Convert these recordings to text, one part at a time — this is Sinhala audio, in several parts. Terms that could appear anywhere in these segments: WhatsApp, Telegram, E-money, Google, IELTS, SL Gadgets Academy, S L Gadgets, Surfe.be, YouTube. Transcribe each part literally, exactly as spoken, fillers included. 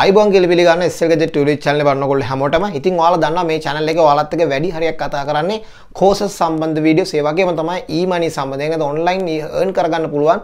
I want to tell you about S L Gadgets YouTube channel. I think all of the channel is very important. Courses sambandh videos seva ke matama e-money sambandhenga online earn karaganna puluwan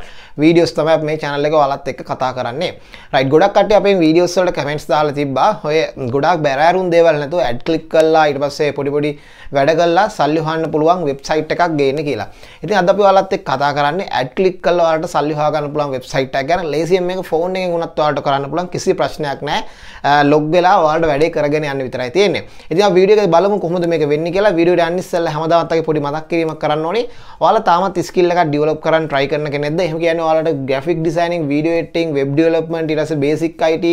videos thamai api me channel එක ඔයාලත් එක්ක කතා කරන්නේ right ගොඩක් කට්ටිය අපේ videos වලට comments දාලා තිබ්බා ඔය ගොඩක් බැරෑරුම් දේවල් නැතුව ad click කරලා ඊට පස්සේ පොඩි පොඩි වැඩ කරලා සල්ලි හොයන්න පුළුවන් website එකක් ගේන්න කියලා. ඉතින් අද අපි ඔයාලත් එක්ක කතා කරන්නේ ad click කරලා ඔයාලට සල්ලි හොයා ගන්න පුළුවන් website එකක් ගැන. lazy එක phone එකෙන් උනත් ඔයාලට කරන්න පුළුවන් කිසි ප්‍රශ්නයක් නැහැ. log වෙලා ඔයාලට වැඩේ කරගෙන යන්න විතරයි තියෙන්නේ. ඉතින් අපි video එක බලමු කොහොමද මේක වෙන්නේ කියලා. video එක යන්න ඉස්සෙල්ලා හමදාවත්තගේ පොඩි මතක් කිරීමක් කරන්න ඕනේ. ඔයාලා තාමත් ස්කිල් එකක් ඩෙවලොප් කරන්න try කරන කෙනෙක්ද? එහෙම කියන්නේ ඔයාලට graphic designing, video editing, web development, ඊට පස්සේ basic I T,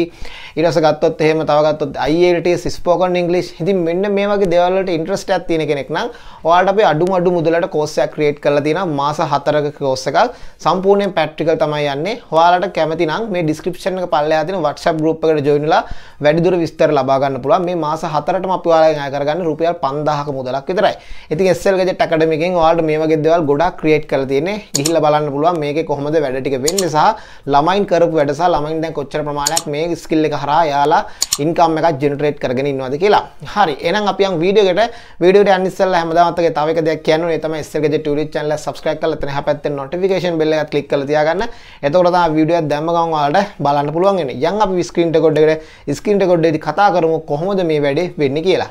ඊට පස්සේ ගත්තොත් එහෙම තව ගත්තොත් I E L T S, spoken English. ඉතින් මෙන්න මේ වගේ දේවල් වලට interest එකක් තියෙන කෙනෙක් නම් ඔයාලට අපි අඩුම අඩු මුදලට course එකක් create කරලා තියෙනවා. මාස හතරක course එකක්. සම්පූර්ණයෙන් practical තමයි යන්නේ. ඔයාලට කැමති නම් මේ description එක පල්ලෙහා තියෙන WhatsApp group එකට join වෙලා වැඩිදුර විස්තර ලබා ගන්න පුළුවන්. මේ මාස හතරටම අපි ඔයාලා ණය කරගන්න රුපියල් පන්දාහක මුදලක් විතරයි. ඉතින් S L Gadgets Academy එකෙන් ඔයාලට මේ වගේ දේවල් ගොඩාක් create කරලා තියෙන්නේ. ගිහිල්ලා බලන්න පුළුවන් මේකේ කොහොමද වැඩ ටික වෙන්නේ සහ ළමයින් කරපු වැඩ සහ ළමයින් දැන් කොච්චර ප්‍රමාණයක් මේ skill එක හරහා යාලා income එකක් generate කරගෙන ඉන්නවද කියලා. හරි. එහෙනම් අපි යන් වීඩියෝ එකට වීඩියෝ එකට යන්න ඉස්සෙල්ලා හැමදාමත් වගේ තව එක දෙයක් කියන්න ඕනේ. ඒ තමයි S L Gadgets YouTube channel එක subscribe කරලා එතන හැපැත්තෙන් notification bell එකත් click කරලා තියාගන්න. එතකොට තමයි වීඩියෝ එක දැම්ම ගමන් ඔයාලට බලන්න පුළුවන් වෙන්නේ. යන් අපි screen record එකට screen record එකේදී කතා කරමු කොහොමද මේ වැඩේ වෙන්නේ කියලා.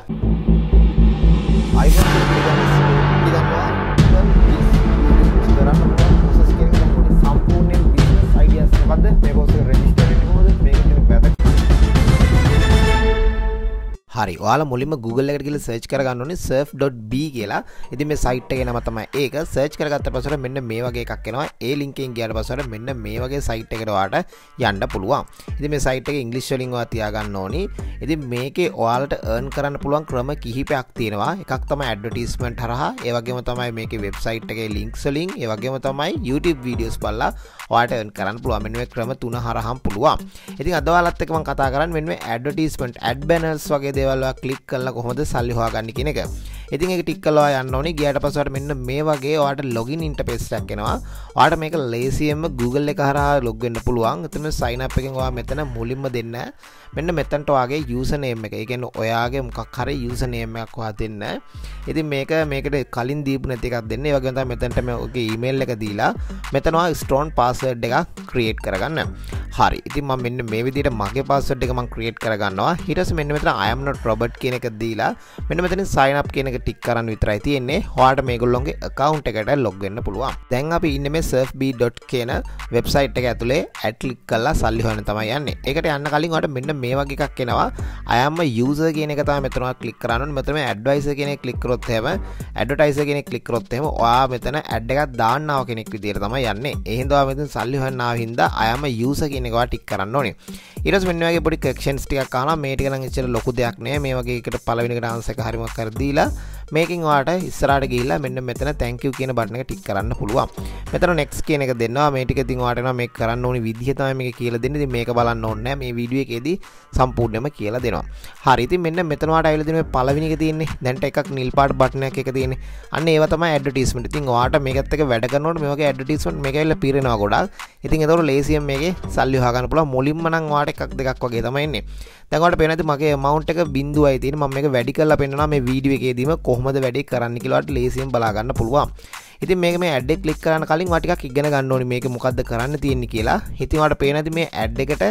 හරි ඔයාලා මුලින්ම Google එකට ගිහලා search කරගන්න ඕනේ surf.be කියලා. ඉතින් මේ site එක නම තමයි ඒක. search කරගත්ත පස්සේ මෙන්න මේ වගේ එකක් එනවා. ඒ link එකෙන් ගියාට පස්සේ මෙන්න මේ වගේ site එකකට ඔයාලට යන්න පුළුවන්. ඉතින් මේ site එක English වලින් ඔයා තියාගන්න ඕනේ. ඉතින් මේකේ ඔයාලට earn කරන්න පුළුවන් ක්‍රම කිහිපයක් තියෙනවා. එකක් තමයි advertisement හරහා. ඒ වගේම තමයි මේකේ website එකේ links වලින්, ඒ වගේම තමයි YouTube videos බලලා ඔයාලට earn කරන්න පුළුවන්. මෙන්න මේ ක්‍රම තුන හරහාම පුළුවන්. ඉතින් අද ඔයාලත් එක්ක මම කතා කරන්නේ මෙන්න මේ advertisement, ad banners වගේ වල ක්ලික් කරලා කොහොමද සල්ලි හොයාගන්න කියන එක. ඉතින් ඒක ටික් කරලා යන්න ඕනේ. ගියාට පස්සේ ඔයාලට මෙන්න මේ වගේ ඔයාලට login interface එකක් එනවා. ඔයාලට මේක ලේසියෙන්ම Google එක හරහා log වෙන්න පුළුවන්. එතන sign up එකෙන් ඔයා මෙතන මුලින්ම දෙන්න. මෙන්න මෙතනට ඔයාගේ user name එක. ඒ කියන්නේ ඔයාගේ මොකක් හරි user name එකක් ඔයා දෙන්න. ඉතින් මේක මේකට කලින් දීපු නැති එකක් දෙන්න. ඒ වගේම තමයි මෙතනට මේ ඔගේ email එක දීලා මෙතන ඔයා strong password එකක් create කරගන්න. හරි. ඉතින් මම මෙන්න මේ විදිහට මගේ password එක මම create කරගන්නවා. ඊට පස්සේ මෙන්න මෙතන I am not Robert කියන එක දීලා මෙන්න මෙතනින් sign up කියන එක ටික් කරන් විතරයි තියෙන්නේ. ඔයාලට මේගොල්ලෝගේ account එකට log වෙන්න පුළුවන්. දැන් අපි ඉන්නේ මේ surfe.be කියන website එක ඇතුලේ ad click කරලා සල්ලි හොයන්න තමයි යන්නේ. ඒකට යන්න කලින් ඔයාලට මෙන්න මේ වගේ එකක් එනවා. I am a user කියන එක තමයි මෙතන ඔයා click කරන්න ඕනේ. මෙතන මේ advisor කියන එක click කරොත් එහෙම advertiser කියන එක click කරොත් එහෙම ඔයා මෙතන ad එකක් දාන්නවා කෙනෙක් විදියට තමයි යන්නේ. ඒ හින්දා ඔයා මෙතන සල්ලි හොයන්න ආව හින්දා I am a user කියන එක ඔයා ටික් කරන්න ඕනේ. ඊට පස්සේ මෙන්න වගේ පොඩි questions ටිකක් අහනවා. මේ ටික නම් ඇත්තට ලොකු දෙයක් නේ. මේ වගේ එකට පළවෙනිකට answer එක හරියම කර දීලා මේකෙන් ඔයාලට ඉස්සරහට ගිහිල්ලා මෙන්න මෙතන thank you කියන බටන් එක ටික් කරන්න පුළුවන්. මෙතන next කියන එක දෙනවා. මේ ටික ඉතින් ඔයාලට එනවා මේක කරන්න ඕනි විදිහ තමයි මේක කියලා දෙන්නේ. ඉතින් මේක බලන්න ඕනේ නැහැ. මේ වීඩියෝ එකේදී සම්පූර්ණයෙන්ම කියලා දෙනවා. හරි. ඉතින් මෙන්න මෙතන ඔයාලට අයලා දෙන මේ පළවෙනි එක තියෙන්නේ. දැන්ට එකක් නිල් පාට බටන් එකක් එක තියෙන්නේ. අන්න ඒවා තමයි ඇඩ්වර්ටයිස්මන්ට්. ඉතින් ඔයාලට මේකත් එක්ක වැඩ කරනකොට මේ වගේ ඇඩ්වර්ටයිස්මන්ට් මේකයිලා පිරෙනවා ගොඩාක්. ඉතින් ඒතකොට ලේසියෙන් මේකේ සල්ලි හොයා ගන්න පුළුවන්. මුලින්ම නම් ඔයාලට එකක් දෙකක් වගේ තමයි එන්නේ. දැන් ඔයාලට පේනවාද මගේ amount එක බිංදුවයි තියෙන්නේ. මම මේක වැඩි කරලා පෙන්නනවා මේ වීඩියෝ එකේදීම කොහොමද වැඩේ කරන්න කියලා ඔයාලට ලේසියෙන් බලා ගන්න පුළුවන්. ඉතින් මේක මේ ඇඩ් එක ක්ලික් කරන්න කලින් ඔයා ටිකක් ඉගෙන ගන්න ඕනේ මේක මොකද්ද කරන්න තියෙන්නේ කියලා. ඉතින් ඔයාලට පේනදි මේ ඇඩ් එකට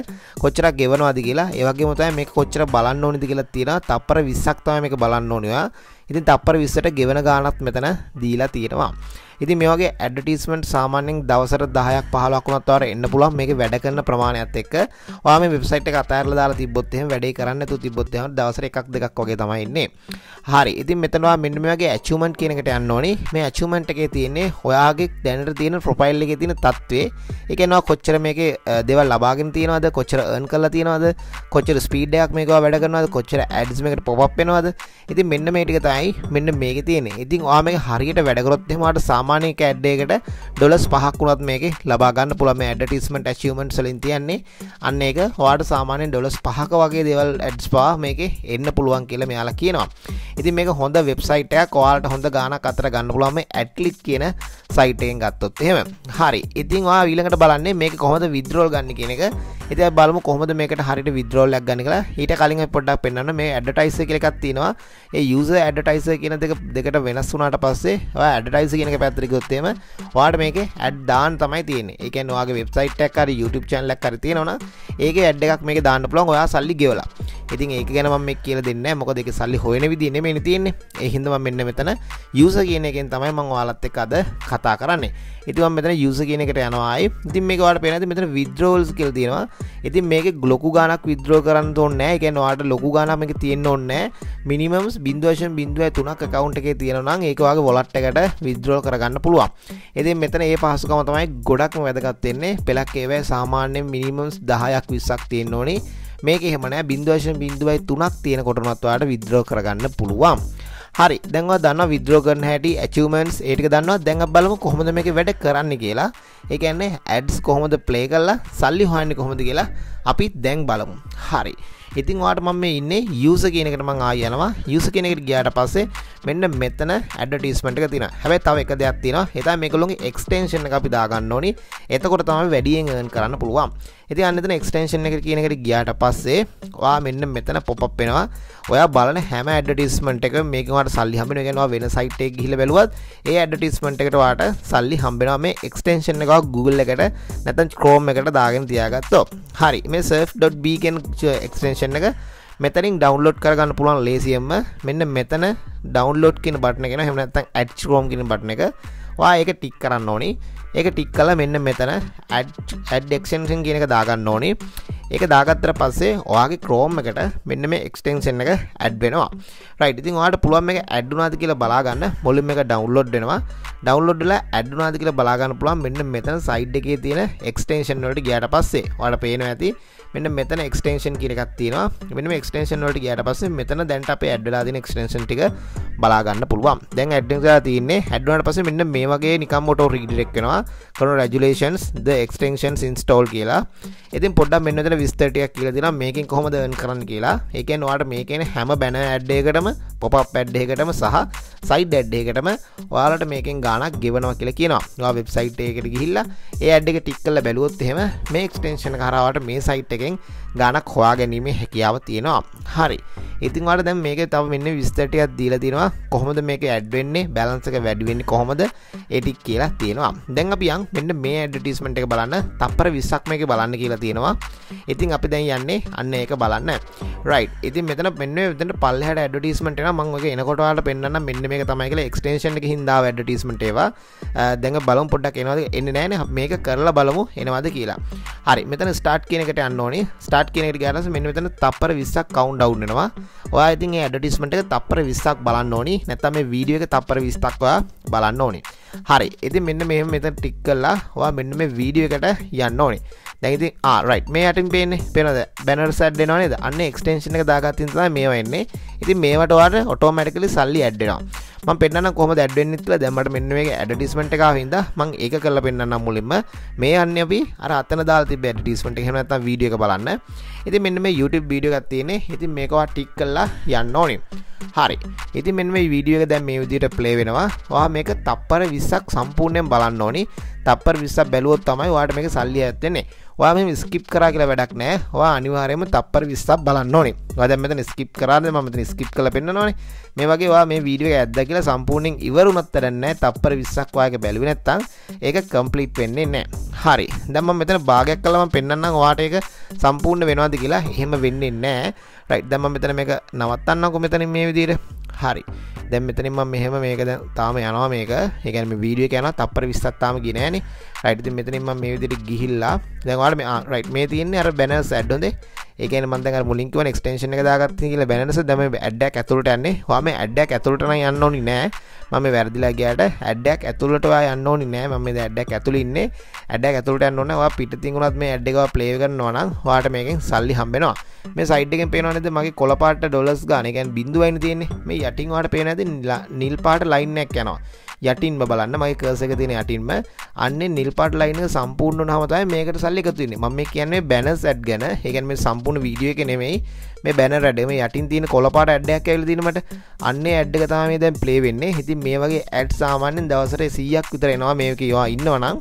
කොච්චරක් ගෙවනවද කියලා. ඒ වගේම තමයි මේක කොච්චර බලන්න ඕනේද කියලා තියෙනවා. තප්පර විස්සක් තමයි මේක බලන්න ඕනේ ඔයා. ඉතින් තප්පර විස්සට ගෙවන ගාණත් මෙතන දීලා තියෙනවා. ඉතින් මේ වගේ ඇඩ්වර්ටයිස්මන්ට් සාමාන්‍යයෙන් දවසට දහයක් පහළොවක් වුණත් ඔයාලට එන්න පුළුවන්. මේක වැඩ කරන ප්‍රමාණයත් එක්ක ඔයා මේ වෙබ්සයිට් එක අතහැරලා දාලා තිබ්බොත් එහෙම වැඩේ කරන්න නැතුව තිබ්බොත් එහෙම දවසට එකක් දෙකක් වගේ තමයි ඉන්නේ. හරි. ඉතින් මෙතන ඔයා මෙන්න මේ වගේ achievement කියන එකට යන්න ඕනේ. මේ achievement එකේ තියෙන්නේ ඔයාගේ දැනට තියෙන ප්‍රොෆයිල් එකේ තියෙන තත්ත්වේ. ඒ කියන්නේ ඔයා කොච්චර මේකේ දේවල් ලබාගෙන තියෙනවද, කොච්චර earn කරලා තියෙනවද, කොච්චර ස්පීඩ් එකක් මේක ඔයා වැඩ කරනවද, කොච්චර ads මේකට pop up වෙනවද. ඉතින් මෙන්න මේ ටික තමයි මෙන්න මේකේ තියෙන්නේ. ඉතින් ඔයා මේක හරියට වැඩ කරොත් එහෙම ඔයාට සාමාන්‍ය ඇඩ් එකකට ඩොලර් පහක් වුණත් මේකේ ලබා ගන්න පුළුවන්. මේ ඇඩ්වර්ටයිස්මන්ට් ඇචීව්මන්ට්ස් වලින් තියන්නේ අන්න ඒක ඔයාට සාමාන්‍යයෙන් ඩොලර් පහක වගේ දේවල් ඇඩ්ස් පහ මේකේ එන්න පුළුවන් කියලා මෙයාලා කියනවා. ඉතින් මේක හොඳ වෙබ්සයිට් එකක්. ඔයාලට හොඳ ගාණක් අතර ගන්න පුළුවන් මේ ඇඩ්ලික් කියන සයිට් එකෙන් ගත්තොත් එහෙම. හරි. ඉතින් ඔයා ඊළඟට බලන්නේ මේක කොහොමද withdrawal ගන්න කියන එක. ඉතින් අපි බලමු කොහොමද මේකට හරියට withdrawal එකක් ගන්න කියලා. ඊට කලින් අපි පොඩ්ඩක් පෙන්නන්න මේ ඇඩ්වර්ටයිසර් කියලා එකක් තියෙනවා. ඒ user advertiser කියන දෙක දෙකට වෙනස් වුණාට පස්සේ ඔය advertiser කියන එක පැත්තට ගියොත් එහෙම ඔයාලට මේකේ ad දාන්න තමයි තියෙන්නේ. ඒ කියන්නේ ඔයාගේ website එකක් හරි YouTube channel එකක් හරි තියෙනවනම් ඒකේ ad එකක් මේකේ දාන්න පුළුවන්. ඔයා සල්ලි ගෙවලා. ඉතින් ඒක ගැන මම මේක කියලා දෙන්නේ නැහැ. මොකද ඒකේ සල්ලි හොයන විදිය නෙමෙයිනේ තියෙන්නේ. ඒ හින්දා මම මෙන්න මෙතන user කියන එකෙන් තමයි මම ඔයාලත් එක්ක අද කතා කරන්නේ. ඉතින් මම මෙතන user කියන එකට යනවා ආයි. ඉතින් මේක ඔයාලට පේනවාද මෙතන withdrawals කියලා තියෙනවා. ඉතින් මේකේ ලොකු ගාණක් withdraw කරන්න ඕනේ නැහැ. ඒ කියන්නේ ඔයාලට ලොකු ගාණක් මේකේ තියෙන්න ඕනේ නැහැ. Minimum zero point zero three account එකේ තියෙනවා නම් ඒක ඔයාගේ wallet එකට withdraw කරගන්න පුළුවන්. ඉතින් මෙතන මේ පහසුකම තමයි ගොඩක්ම වැදගත් වෙන්නේ. පළක් ඒවා සාමාන්‍යයෙන් minimum දහයක් විස්සක් තියෙන්න ඕනේ. මේක එහෙම නෑ zero point zero three තියෙන කොටනවත් ඔයාලට withdraw කරගන්න පුළුවන්. හරි. දැන් ඔයා දන්නවා withdraw කරන හැටි, achievements ඒ ටික දන්නවා. දැන් අපි බලමු කොහොමද මේකේ වැඩ කරන්නේ කියලා. ඒ කියන්නේ ads කොහොමද play කරලා සල්ලි හොයන්නේ කොහොමද කියලා අපි දැන් බලමු. හරි. ඉතින් ඔයාලට මම මේ ඉන්නේ user කියන එකට මම ආය යනවා. user කියන එකට ගියාට පස්සේ මෙන්න මෙතන advertisement එක තියෙනවා. හැබැයි තව එක දෙයක් තියෙනවා. ඒ තමයි මේගොල්ලෝගේ extension එක අපි දාගන්න ඕනි. එතකොට තමයි වැඩියෙන් earn කරන්න පුළුවන්. ඉතින් අන්න එතන extension එක කියන එකට ගියාට පස්සේ ඔයා මෙන්න මෙතන pop up වෙනවා. ඔයා බලන හැම advertisement එකම මේකෙන් ඔයාලට සල්ලි හම්බෙනවා. කියන්නේ ඔයා වෙන site එකක ගිහිල්ලා බැලුවත් ඒ advertisement එකට ඔයාට සල්ලි හම්බෙනවා. මේ extension එක Google එකට නැත්නම් Chrome එකට දාගෙන තියාගත්තොත්. හරි. මේ surf.be කියන extension මෙතනින් ඩවුන්ලෝඩ් කරගන්න පුළුවන් ලේසියෙන්ම. මෙන්න මෙතන ඩවුන්ලෝඩ් කියන බටන් එක එනවා. එහෙම නැත්නම් add chrome කියන බටන් එක. ඔයා ඒක ටික් කරන්න ඕනි. ඒක ටික් කළා මෙන්න මෙතන add add extension කියන එක දාගන්න ඕනි. ඒක දාගත්තට පස්සේ ඔයාගේ chrome එකට මෙන්න මේ extension එක add වෙනවා. right. ඉතින් ඔයාලට පුළුවන් මේක add වුණාද කියලා බලා ගන්න. මුලින්ම එක ඩවුන්ලෝඩ් වෙනවා. ඩවුන්ලෝඩ් වෙලා add වුණාද කියලා බලා ගන්න පුළුවන් මෙන්න මෙතන side එකේ තියෙන extension වලට ගියාට පස්සේ ඔයාලට පේනවා ඇති. මෙන්න මෙතන extension කියන එකක් තියෙනවා. මෙන්න මේ extension වලට ගියාට පස්සේ මෙතන දැන් අපේ add වෙලා තියෙන extension ටික බලා ගන්න පුළුවන්. දැන් add වෙලා තියෙන්නේ. add වුණාට පස්සේ මෙන්න මේ වගේ නිකම් auto redirect වෙනවා. congratulations the extensions install කියලා. ඉතින් පොඩ්ඩක් මෙන්න මෙතන විස්තර ටිකක් කියලා දෙනවා මේකෙන් කොහොමද earn කරන්න කියලා. ඒ කියන්නේ ඔයාලට මේකේන හැම banner ad එකකටම pop up ad එකකටම සහ side ad එකකටම ඔයාලට මේකෙන් ගාණක් ගෙවනවා කියලා කියනවා. ඔයා website එකකට ගිහිල්ලා ඒ ad එක ටික් කරලා බැලුවොත් එහෙම මේ extension එක හරහා ඔයාලට මේ site එක ගානක් හොයා ගැනීම හැකියාව තියෙනවා. හරි. ඉතින් ඔයාලට දැන් මේකේ තව මෙන්න විස්තර ටිකක් දීලා තිනවා. කොහොමද මේක ඇඩ් වෙන්නේ? බැලන්ස් එක වැඩි වෙන්නේ කොහොමද? ඒ ටික කියලා තියෙනවා. දැන් අපි යන් මෙන්න මේ ඇඩ්වර්ටයිස්මන්ට් එක බලන්න. තප්පර විස්සක් මේකේ බලන්න කියලා තියෙනවා. ඉතින් අපි දැන් යන්නේ අන්න ඒක බලන්න. right. ඉතින් මෙතන මෙන්න මේ විදිහට පල්ලෙහාට ඇඩ්වර්ටයිස්මන්ට් එනවා. මම ඔයක එනකොට ඔයාලට පෙන්නන්නම් මෙන්න මේක තමයි කියලා එක්ස්ටෙන්ෂන් එකකින් දාව ඇඩ්වර්ටයිස්මන්ට් ඒවා. දැන් අපි බලමු පොඩ්ඩක් එනවාද? එන්නේ නැහැ නේ. මේක කරලා බලමු එනවාද කියලා. හරි. මෙතන start කියන එකට යන්න ඕනේ. ස්ටාර්ට් කියන එකට ගියාම මෙන්න මෙතන තප්පර විස්සක් කවුන්ට් ඩවුන් වෙනවා. ඔයා ඉතින් මේ ඇඩ්වර්ටයිස්මන්ට් එක තප්පර විස්සක් බලන්න ඕනි. නැත්නම් මේ වීඩියෝ එක තප්පර විස්සක් ඔයා බලන්න ඕනි. හරි. ඉතින් මෙන්න මෙහෙම මෙතන ටික් කළා. ඔයා මෙන්න මේ වීඩියෝ එකට යන්න ඕනි. දැන් ඉතින් ආ රයිට් මේ යටින් පේන්නේ. පේනවද? බැනර්ස් ඇඩ් වෙනවා නේද? අන්න එක්ස්ටෙන්ෂන් එක දාගත්තින් තමයි මේවා එන්නේ. ඉතින් මේවට ඔයාට ඔටෝමැටිකලි සල්ලි ඇඩ් වෙනවා. මම පෙන්නන්නම් කොහොමද ඇඩ් වෙන්නේ කියලා. දැන් මට මෙන්න මේක ඇඩ්වර්ටයිස්මන්ට් එක ආවින්ද මම ඒක කරලා පෙන්නන්නම් මුලින්ම. මේ යන්නේ අපි අර අතන දාලා තිබ්බ ඇඩ්වර්ටයිස්මන්ට් එක. එහෙම නැත්නම් වීඩියෝ එක බලන්න. ඉතින් මෙන්න මේ YouTube වීඩියෝ එකක් තියෙන්නේ. ඉතින් මේක ඔයා ටික් කරලා යන්න ඕනේ. හරි. ඉතින් මෙන්න මේ වීඩියෝ එක දැන් මේ විදිහට play වෙනවා. ඔයා මේක තප්පර විස්සක් සම්පූර්ණයෙන් බලන්න ඕනේ. තප්පර විස්සක් බැලුවොත් තමයි ඔයාට මේක සල්ලි ඇත් වෙන්නේ. ඔයා මෙහෙම skip කරා කියලා වැඩක් නැහැ. ඔයා අනිවාර්යයෙන්ම තප්පර විස්සක් බලන්න ඕනේ. ඔයා දැන් මෙතන skip කරාද? මම මෙතන skip කරලා පෙන්නනවානේ. මේ වගේ ඔයා මේ වීඩියෝ එක ඇද්දා කියලා සම්පූර්ණයෙන් ඉවර වුණත් තරන්නේ තප්පර විස්සක් ඔයාගේ බැලුවේ නැත්නම් ඒක complete වෙන්නේ නැහැ. හරි. දැන් මම මෙතන භාගයක් කළා මම පෙන්නන්නම් ඔයාට ඒක සම්පූර්ණ වෙනවද කියලා. එහෙම වෙන්නේ නැහැ. right. දැන් මම මෙතන මේක නවත්තන්නම්කො මෙතනින් මේ විදිහට. හරි. දැන් මෙතනින් මම මෙහෙම මේක දැන් තාම යනවා මේක. ඒ කියන්නේ මේ වීඩියෝ එක යනවා තප්පර විස්සක් තාම ගියේ නැහනේ. right. ඉතින් මෙතනින් මම මේ විදිහට ගිහිල්ලා දැන් ඔයාලා මේ right මේ තියෙන්නේ අර banners add හොඳේ. ඒ කියන්නේ මම දැන් අර මුලින් කිව්වනේ extension එක දාගත්තා කියලා බැනනස දැන් මේ ad එකක් ඇතුළට යන්නේ. ඔයා මේ ad එකක් ඇතුළට නම් යන්න ඕනි නෑ. මම වැරදිලා ගියාට ඇඩ් එකක් ඇතුළට ඔයා යන්න ඕනේ නෑ මම මේ ඇඩ් එකක් ඇතුළේ ඉන්නේ ඇඩ් එකක් ඇතුළට යන්න ඕනේ ඔයා පිටතින් උනත් මේ ඇඩ් එක ඔයා ප්ලේ කරනවා නම් ඔයාට මේකෙන් සල්ලි හම්බෙනවා මේ සයිඩ් එකෙන් පේනව නේද මගේ කොළ පාට ඩොලර්ස් ගාන ඒ කියන්නේ බිංදුවයිනේ තියෙන්නේ මේ යටින් ඔයාට පේන ඇද්ද නිල් පාට ලයින් එකක් යනවා යටින්ම බලන්න මගේ කර්ස් එක තියෙන යටින්ම අන්නේ නිල් පාට ලයින් එක සම්පූර්ණ වුණාම තමයි මේකට සල්ලි එකතු වෙන්නේ මම මේ කියන්නේ බැනර්ස් ඇඩ් ගැන ඒ කියන්නේ මේ සම්පූර්ණ වීඩියෝ එක නෙමෙයි මේ බැනර් ඇඩ් මේ යටින් තියෙන කොළ පාට ඇඩ් එකක් ඇවිල්ලා තියෙන මට අන්නේ ඇඩ් එක තමයි දැන් ප්ලේ වෙන්නේ ඉතින් මේ වගේ ඇඩ් සාමාන්‍යයෙන් දවසට සීයක් විතර එනවා මේක ඉන්නවා නම්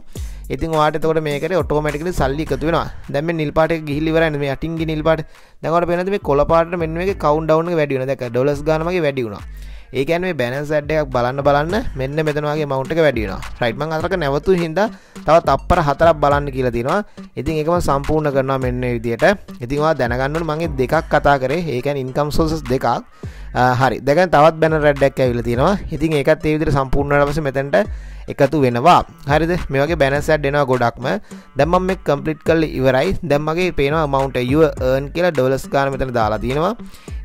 ඉතින් ඔයාට එතකොට මේකට ඔටෝමැටිකලි සල්ලි එකතු වෙනවා දැන් මේ නිල් පාට එක ගිහිල්ලා ඉවරයි මේ යටින්ගේ නිල් පාට දැන් ඔයාලට පේනද මේ කොළ පාටට මෙන්න මේකේ කවුන්ට් ඩවුන් එක වැඩි වෙනවා දැන් ඩොලර්ස් ගාන මගේ වැඩි වුණා ඒ කියන්නේ මේ බැලන්ස් ඇඩ් එකක් බලන්න බලන්න මෙන්න මෙතන වගේ amount එක වැඩි වෙනවා right මම අතරක නැවතුයි හින්දා තව තප්පර හතරක් බලන්න කියලා දිනවා ඉතින් ඒකම සම්පූර්ණ කරනවා මෙන්න මේ විදියට ඉතින් ඔයා දැනගන්න ඕනේ මම දෙකක් කතා කරේ ඒ කියන්නේ income sources දෙකක් හරි දැන් තවත් බැනර් ඇඩ් එකක් ඇවිල්ලා තියෙනවා ඉතින් ඒකත් ඒ විදියට සම්පූර්ණ වුණාට පස්සේ මෙතනට එකතු වෙනවා හරිද මේ වගේ බැලන්ස් ඇඩ් එනවා ගොඩක්ම දැන් මම මේක complete කරලා ඉවරයි දැන් මගේ පේනවා amount you earn කියලා ඩොලර්ස් ගන්න මෙතන දාලා තියෙනවා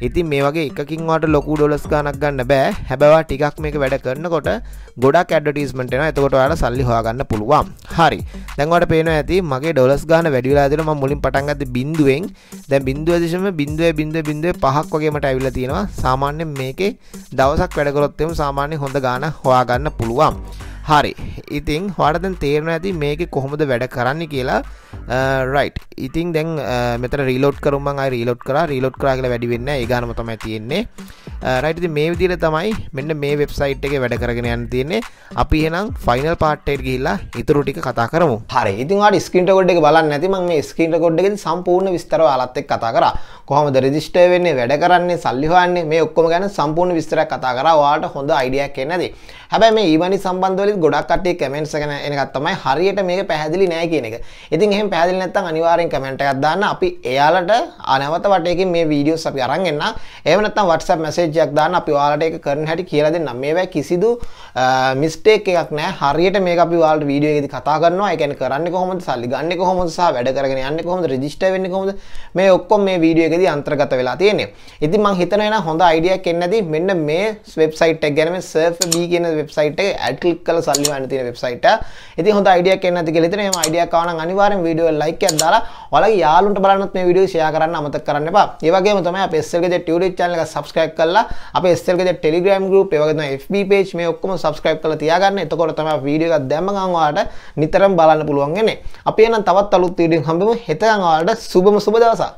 ඉතින් මේ වගේ එකකින් වාට ලොකු ඩොලර්ස් ගාණක් ගන්න බෑ. හැබැයි ටිකක් මේක වැඩ කරනකොට ගොඩක් ඇඩ්වර්ටයිස්මන්ට් එනවා. එතකොට ඔයාලා සල්ලි හොයාගන්න පුළුවන්. හරි. දැන් ඔයාලට පේනවා ඇති මගේ ඩොලර්ස් ගාණ වැඩි වෙලා තියෙනවා. මම මුලින් පටන් ගත්තේ බිංදුවෙන්. දැන් බිංදුව දශම බිංදුව බිංදුව පහක් වගේ මට ඇවිල්ලා තියෙනවා. සාමාන්‍යයෙන් මේකේ දවසක් වැඩ කරොත් එම සාමාන්‍ය හොඳ ගාණ හොයාගන්න පුළුවන්. හරි. ඉතින් ඔයාලට දැන් තේරෙනවා ඇති මේකේ කොහොමද වැඩ කරන්නේ කියලා. රයිට්. ඉතින් දැන් මෙතන රීලෝඩ් කරු මම ආයි රීලෝඩ් කරා. රීලෝඩ් කරා කියලා වැඩි වෙන්නේ නැහැ. ගානම තමයි තියෙන්නේ රයිට් ඉතින් මේ විදිහට තමයි මෙන්න මේ වෙබ්සයිට් එකේ වැඩ කරගෙන යන්න තියෙන්නේ අපි එහෙනම් ෆයිනල් පාර්ට් එකට ගිහිල්ලා ඊටු ටික කතා කරමු හරි ඉතින් ඔයාලා ස්ක්‍රීන් රෙකෝඩ් එක බලන්න නැති මම මේ ස්ක්‍රීන් රෙකෝඩ් එකේදී සම්පූර්ණ විස්තර ඔයාලත් එක්ක කතා කරා කොහොමද රෙජිස්ටර් වෙන්නේ වැඩ කරන්නේ සල්ලි හොයන්නේ මේ ඔක්කොම ගැන සම්පූර්ණ විස්තරයක් කතා කරා ඔයාලට හොඳ අයිඩියාවක් එන්නේ නැති හැබැයි මේ ඊමනි සම්බන්ධ වලින් ගොඩක් කට්ටිය කමෙන්ට්ස් එකන එන එකක් තමයි හරියට මේක පැහැදිලි නැහැ කියන එක ඉතින් එහෙම පැහැදිලි නැත්නම් අනිවාර්යෙන් කමෙන්ට් එකක් දාන්න අපි එයාලට අනවත වටේකින් මේ වීඩියෝස් අපි අරන් එන්න එහෙම නැත්නම් WhatsApp message එකක් දාන්න අපි ඔයාලට ඒක කරන්න හැටි කියලා දෙන්නම් මේවා කිසිදු mistake එකක් නැහැ හරියට මේක අපි ඔයාලට වීඩියෝ එකේදී කතා කරනවා ඒ කියන්නේ කරන්නේ කොහොමද සල්ලි ගන්නෙ කොහොමද සහ වැඩ කරගෙන යන්නේ කොහොමද රෙජිස්ටර් වෙන්නේ කොහොමද මේ ඔක්කොම මේ වීඩියෝ එකේදී අන්තර්ගත වෙලා තියෙන්නේ ඉතින් මම හිතනවා එන හොඳ අයිඩියා එකක් එන්නදී මෙන්න මේ වෙබ්සයිට් එක ගැන මේ Surfe.be කියන වෙබ්සයිට් එක ඇඩ් ක්ලික් කරලා සල්ලි හොයන්න තියෙන වෙබ්සයිට් එක ඉතින් හොඳ අයිඩියා එකක් එන්නදී කියලා හිතන එහෙම අයිඩියා ආව නම් අනිවාර්යෙන් වීඩියෝ එක ලයික් එකක් දාලා ඔයාලගේ යාළුවන්ට බලන්නත් මේ වීඩියෝ ෂෙයා කරන්න අමතක කරන්න එපා ඒ වගේම තමයි අපේ S L Gadgets YouTube channel එක subscribe කරලා අපේ S L Gadgets Telegram group ඒ වගේ තමයි F B page මේ ඔක්කොම subscribe කරලා තියාගන්න. එතකොට තමයි අපි වීඩියෝ එකක් දැම්ම ගමන් ඔයාලට නිතරම බලන්න පුළුවන් වෙන්නේ. අපි එහෙනම් තවත් අලුත් වීඩියෝකින් හම්බෙමු. හෙටන් ඔයාලට සුබම සුබ දවසක්.